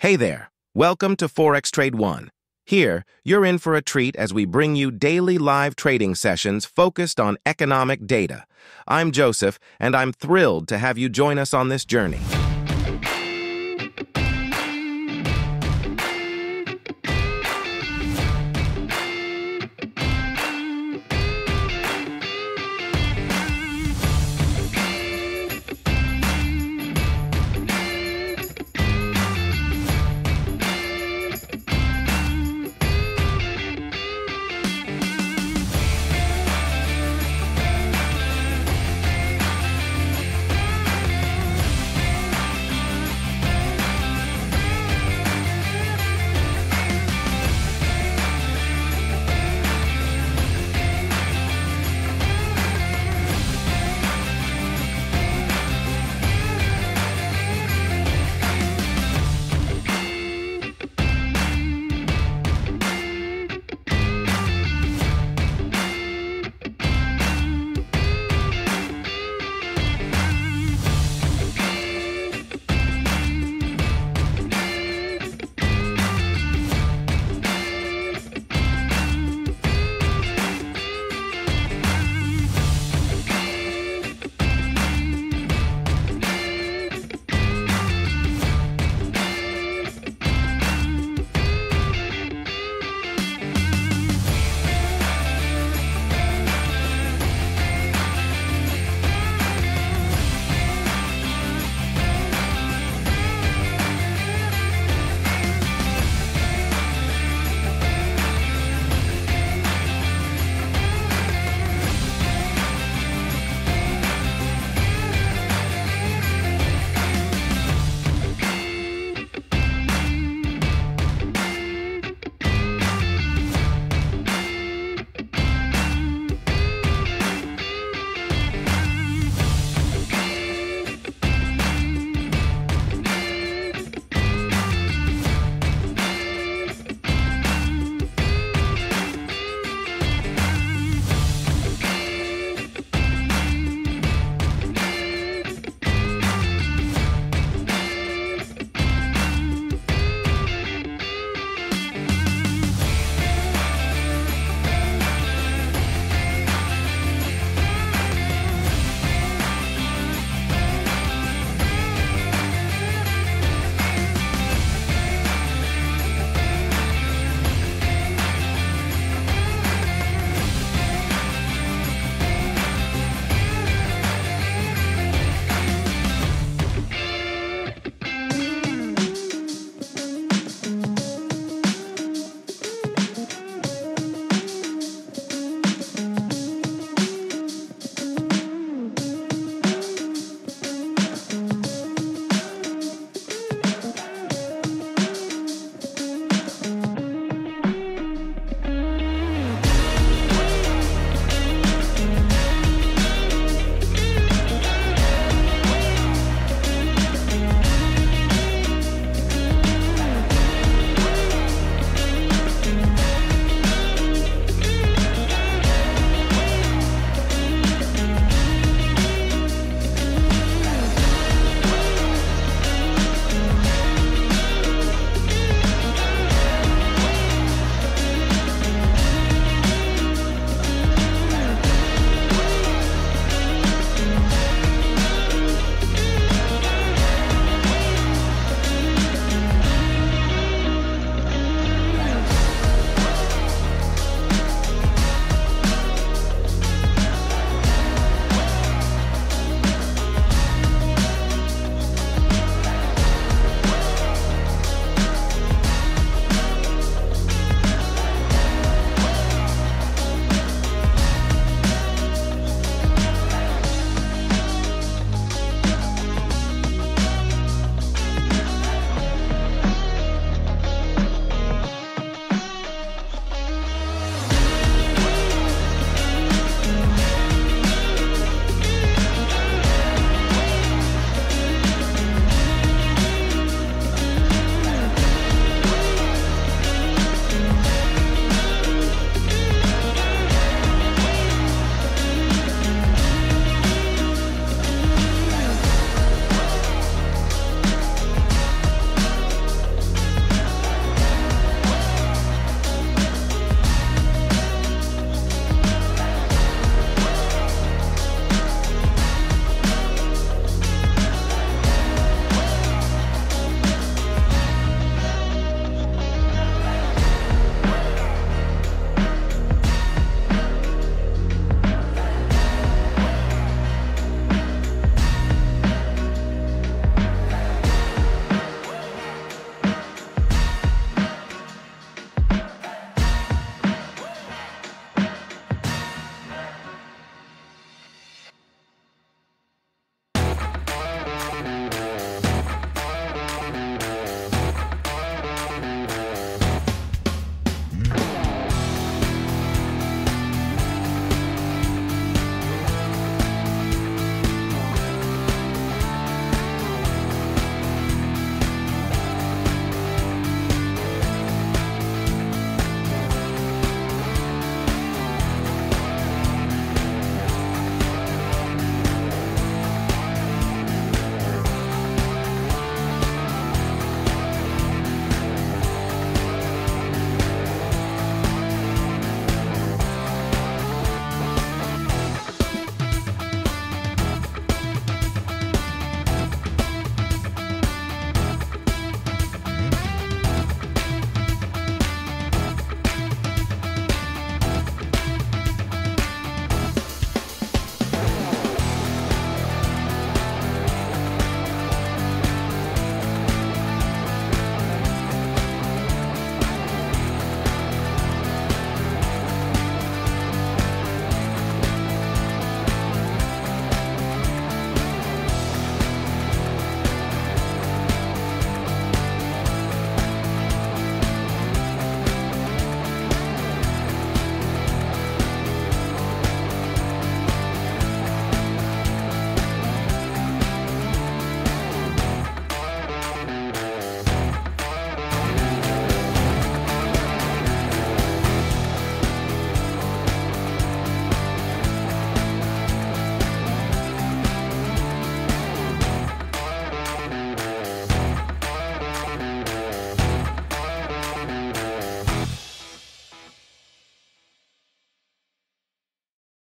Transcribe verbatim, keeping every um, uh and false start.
Hey there, welcome to Forex Trade One. Here, you're in for a treat as we bring you daily live trading sessions focused on economic data. I'm Joseph, and I'm thrilled to have you join us on this journey.